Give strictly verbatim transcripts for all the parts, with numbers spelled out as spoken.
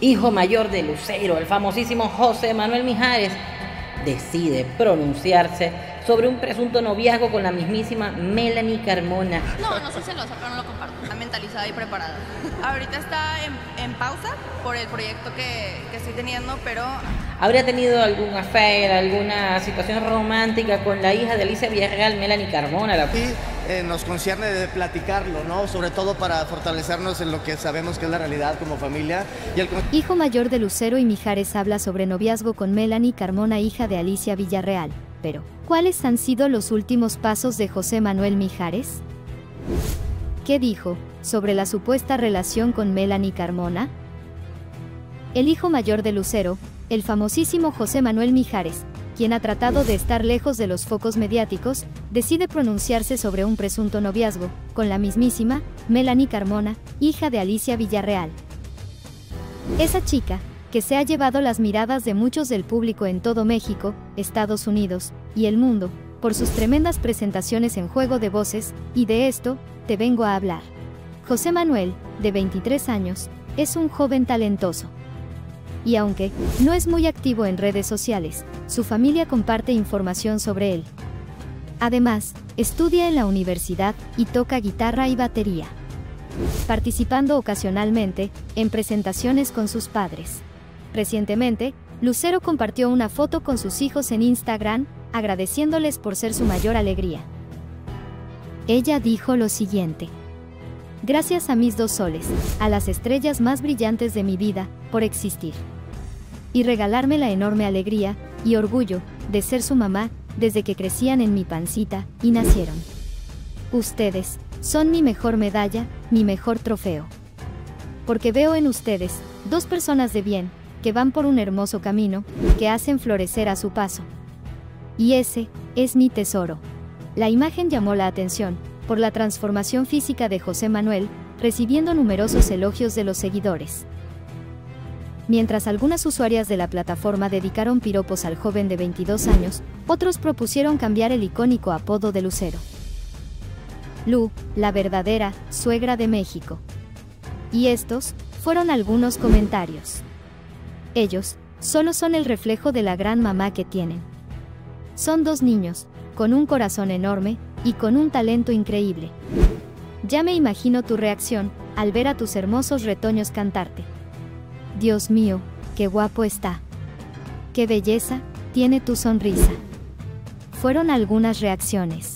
hijo mayor de Lucero, el famosísimo José Manuel Mijares, decide pronunciarse sobre un presunto noviazgo con la mismísima Melanie Carmona. No, no soy celosa, pero no lo comparto. Está mentalizada y preparada. Ahorita está en, en pausa por el proyecto que, que estoy teniendo, pero... ¿Habría tenido algún affair, alguna situación romántica con la hija de Alicia Villarreal, Melanie Carmona? La... Sí, eh, nos concierne de platicarlo, ¿no? Sobre todo para fortalecernos en lo que sabemos que es la realidad como familia. Y el... Hijo mayor de Lucero y Mijares habla sobre noviazgo con Melanie Carmona, hija de Alicia Villarreal. Pero, ¿cuáles han sido los últimos pasos de José Manuel Mijares? ¿Qué dijo sobre la supuesta relación con Melanie Carmona? El hijo mayor de Lucero, el famosísimo José Manuel Mijares, quien ha tratado de estar lejos de los focos mediáticos, decide pronunciarse sobre un presunto noviazgo con la mismísima Melanie Carmona, hija de Alicia Villarreal. Esa chica, que se ha llevado las miradas de muchos del público en todo México, Estados Unidos y el mundo, por sus tremendas presentaciones en Juego de Voces, y de esto te vengo a hablar. José Manuel, de veintitrés años, es un joven talentoso. Y aunque no es muy activo en redes sociales, su familia comparte información sobre él. Además, estudia en la universidad y toca guitarra y batería, participando ocasionalmente en presentaciones con sus padres. Recientemente, Lucero compartió una foto con sus hijos en Instagram, agradeciéndoles por ser su mayor alegría. Ella dijo lo siguiente: gracias a mis dos soles, a las estrellas más brillantes de mi vida, por existir y regalarme la enorme alegría y orgullo de ser su mamá desde que crecían en mi pancita y nacieron. Ustedes son mi mejor medalla, mi mejor trofeo. Porque veo en ustedes dos personas de bien, que van por un hermoso camino, que hacen florecer a su paso. Y ese es mi tesoro. La imagen llamó la atención por la transformación física de José Manuel, recibiendo numerosos elogios de los seguidores. Mientras algunas usuarias de la plataforma dedicaron piropos al joven de veintidós años, otros propusieron cambiar el icónico apodo de Lucero. Lu, la verdadera suegra de México. Y estos fueron algunos comentarios. Ellos solo son el reflejo de la gran mamá que tienen. Son dos niños, con un corazón enorme y con un talento increíble. Ya me imagino tu reacción al ver a tus hermosos retoños cantarte. Dios mío, qué guapo está. Qué belleza tiene tu sonrisa. Fueron algunas reacciones.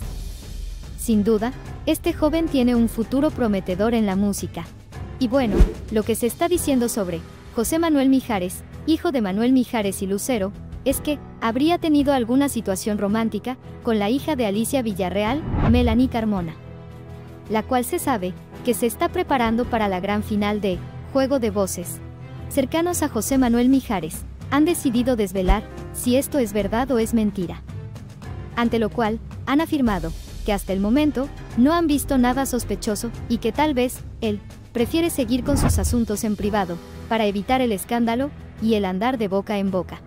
Sin duda, este joven tiene un futuro prometedor en la música. Y bueno, lo que se está diciendo sobre José Manuel Mijares, hijo de Manuel Mijares y Lucero, es que habría tenido alguna situación romántica con la hija de Alicia Villarreal, Melanie Carmona, la cual se sabe que se está preparando para la gran final de Juego de Voces. Cercanos a José Manuel Mijares han decidido desvelar si esto es verdad o es mentira, ante lo cual han afirmado que hasta el momento no han visto nada sospechoso y que tal vez él prefiere seguir con sus asuntos en privado para evitar el escándalo y el andar de boca en boca.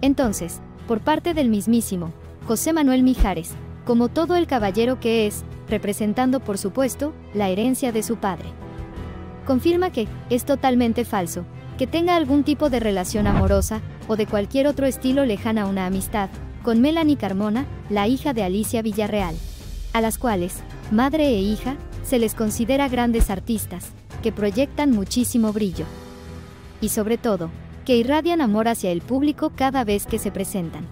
Entonces, por parte del mismísimo José Manuel Mijares, como todo el caballero que es, representando por supuesto la herencia de su padre, confirma que es totalmente falso que tenga algún tipo de relación amorosa o de cualquier otro estilo lejana a una amistad con Melanie Carmona, la hija de Alicia Villarreal, a las cuales, madre e hija, se les considera grandes artistas, que proyectan muchísimo brillo y sobre todo, que irradian amor hacia el público cada vez que se presentan.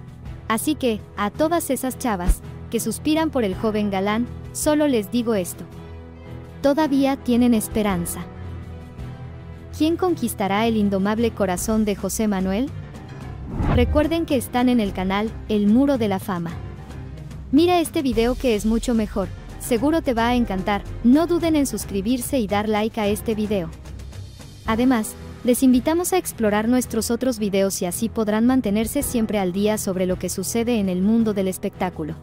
Así que, a todas esas chavas que suspiran por el joven galán, solo les digo esto: todavía tienen esperanza. ¿Quién conquistará el indomable corazón de José Manuel? Recuerden que están en el canal El Muro de la Fama. Mira este video que es mucho mejor, seguro te va a encantar. No duden en suscribirse y dar like a este video. Además, les invitamos a explorar nuestros otros videos y así podrán mantenerse siempre al día sobre lo que sucede en el mundo del espectáculo.